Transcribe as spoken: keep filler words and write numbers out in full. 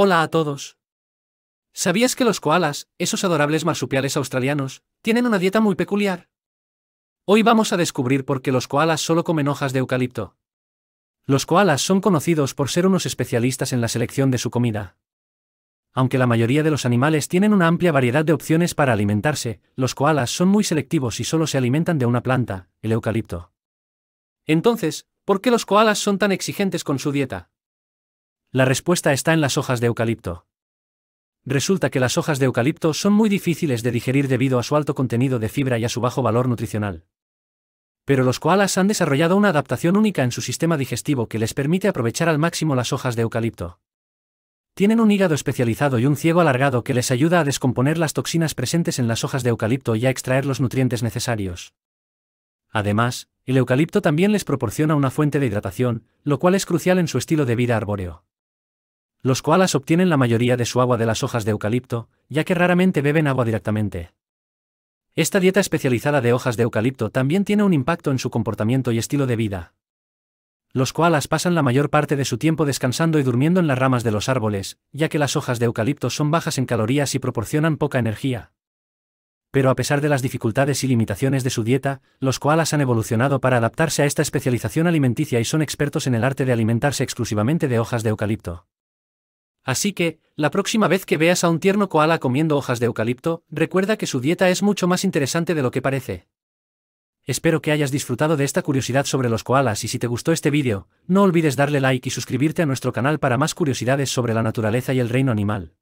Hola a todos. ¿Sabías que los koalas, esos adorables marsupiales australianos, tienen una dieta muy peculiar? Hoy vamos a descubrir por qué los koalas solo comen hojas de eucalipto. Los koalas son conocidos por ser unos especialistas en la selección de su comida. Aunque la mayoría de los animales tienen una amplia variedad de opciones para alimentarse, los koalas son muy selectivos y solo se alimentan de una planta, el eucalipto. Entonces, ¿por qué los koalas son tan exigentes con su dieta? La respuesta está en las hojas de eucalipto. Resulta que las hojas de eucalipto son muy difíciles de digerir debido a su alto contenido de fibra y a su bajo valor nutricional. Pero los koalas han desarrollado una adaptación única en su sistema digestivo que les permite aprovechar al máximo las hojas de eucalipto. Tienen un hígado especializado y un ciego alargado que les ayuda a descomponer las toxinas presentes en las hojas de eucalipto y a extraer los nutrientes necesarios. Además, el eucalipto también les proporciona una fuente de hidratación, lo cual es crucial en su estilo de vida arbóreo. Los koalas obtienen la mayoría de su agua de las hojas de eucalipto, ya que raramente beben agua directamente. Esta dieta especializada de hojas de eucalipto también tiene un impacto en su comportamiento y estilo de vida. Los koalas pasan la mayor parte de su tiempo descansando y durmiendo en las ramas de los árboles, ya que las hojas de eucalipto son bajas en calorías y proporcionan poca energía. Pero a pesar de las dificultades y limitaciones de su dieta, los koalas han evolucionado para adaptarse a esta especialización alimenticia y son expertos en el arte de alimentarse exclusivamente de hojas de eucalipto. Así que, la próxima vez que veas a un tierno koala comiendo hojas de eucalipto, recuerda que su dieta es mucho más interesante de lo que parece. Espero que hayas disfrutado de esta curiosidad sobre los koalas y si te gustó este vídeo, no olvides darle like y suscribirte a nuestro canal para más curiosidades sobre la naturaleza y el reino animal.